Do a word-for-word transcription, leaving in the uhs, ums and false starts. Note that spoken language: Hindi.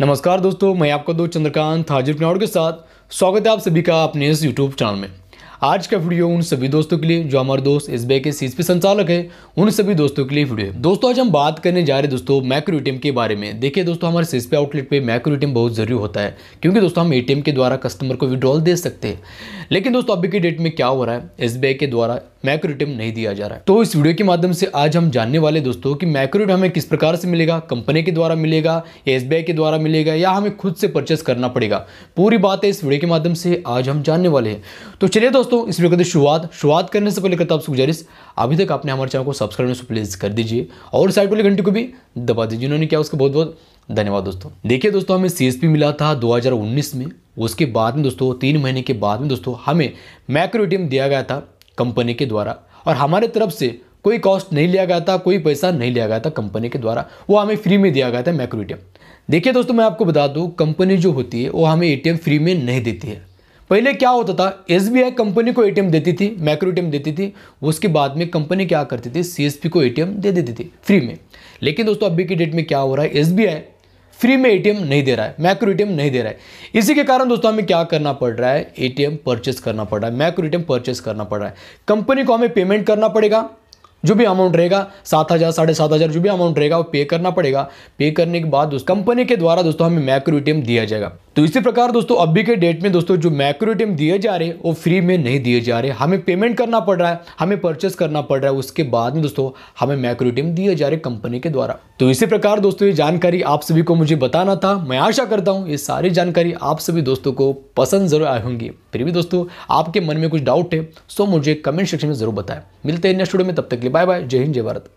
नमस्कार दोस्तों, मैं आपका दोस्त चंद्रकांत हाजिर पिनौर के साथ स्वागत है आप सभी का अपने इस यूट्यूब चैनल में। आज का वीडियो उन सभी दोस्तों के लिए जो हमारे दोस्त एस बी आई के सी एस पी संचालक है, उन सभी दोस्तों के लिए वीडियो है। दोस्तों आज हम बात करने जा रहे हैं दोस्तों मैक्रो ई टी एम के बारे में। देखिए दोस्तों, हमारे सी एस पी आउटलेट पे मैक्रो ई टी एम बहुत जरूरी होता है क्योंकि दोस्तों हम ए टी एम के द्वारा कस्टमर को विड्रॉल दे सकते हैं। लेकिन दोस्तों अभी के डेट में क्या हो रहा है, एस बी आई के द्वारा मैक्रो रिटम नहीं दिया जा रहा है। तो इस वीडियो के माध्यम से आज हम जानने वाले दोस्तों कि मैक्रो रिटम हमें किस प्रकार से मिलेगा, कंपनी के द्वारा मिलेगा, एस बी आई के द्वारा मिलेगा या हमें खुद से परचेस करना पड़ेगा। पूरी बात है इस वीडियो के माध्यम से आज हम जानने वाले हैं। तो चलिए दोस्तों इस वीडियो की शुरुआत शुरुआत करने से पहले करता आपसे गुजारिश, अभी तक आपने हमारे चैनल को सब्सक्राइब नहीं प्लीज कर दीजिए और साइड वाली घंटी को भी दबा दीजिए। उन्होंने क्या उसका बहुत बहुत धन्यवाद दोस्तों। देखिए दोस्तों, हमें सी एस पी मिला था दो हज़ार उन्नीस में। उसके बाद में दोस्तों तीन महीने के बाद में दोस्तों हमें मैक्रो ई टी एम दिया गया था कंपनी के द्वारा और हमारे तरफ से कोई कॉस्ट नहीं लिया गया था, कोई पैसा नहीं लिया गया था कंपनी के द्वारा, वो हमें फ्री में दिया गया था मैक्रो ई टी एम। देखिए दोस्तों, मैं आपको बता दूं, कंपनी जो होती है वो हमें ए टी एम फ्री में नहीं देती है। पहले क्या होता था, एस बी आई कंपनी को ए टी एम देती थी, मैक्रो ई टी एम देती थी, उसके बाद में कंपनी क्या करती थी, सी एस पी को ए टी एम दे देती थी फ्री में। लेकिन दोस्तों अभी की डेट में क्या हो रहा है, एस बी आई फ्री में एटीएम नहीं दे रहा है, मैक्रो एटीएम नहीं दे रहा है। इसी के कारण दोस्तों हमें क्या करना पड़ रहा है, एटीएम परचेस करना पड़ रहा है, मैक्रो एटीएम परचेस करना पड़ रहा है। कंपनी को हमें पेमेंट करना पड़ेगा, जो भी अमाउंट रहेगा, सात हज़ार साढ़े सात हज़ार जो भी अमाउंट रहेगा वो पे करना पड़ेगा। पे करने के बाद दोस्तों कंपनी के द्वारा दोस्तों हमें मैक्रो एटीएम दिया जाएगा। तो इसी प्रकार दोस्तों अभी के डेट में दोस्तों जो मैक्रो एटीएम दिए जा रहे हैं वो फ्री में नहीं दिए जा रहे, हमें पेमेंट करना पड़ रहा है, हमें परचेस करना पड़ रहा है, उसके बाद में दोस्तों हमें मैक्रो एटीएम दिए जा रहे कंपनी के द्वारा। तो इसी प्रकार दोस्तों ये जानकारी आप सभी को मुझे बताना था। मैं आशा करता हूँ ये सारी जानकारी आप सभी दोस्तों को पसंद जरूर आई होंगी। फिर भी दोस्तों आपके मन में कुछ डाउट है सो मुझे कमेंट सेक्शन में जरूर बताएं। मिलते हैं नेक्स्ट वीडियो में, तब तक के लिए बाय बाय, जय हिंद, जय भारत।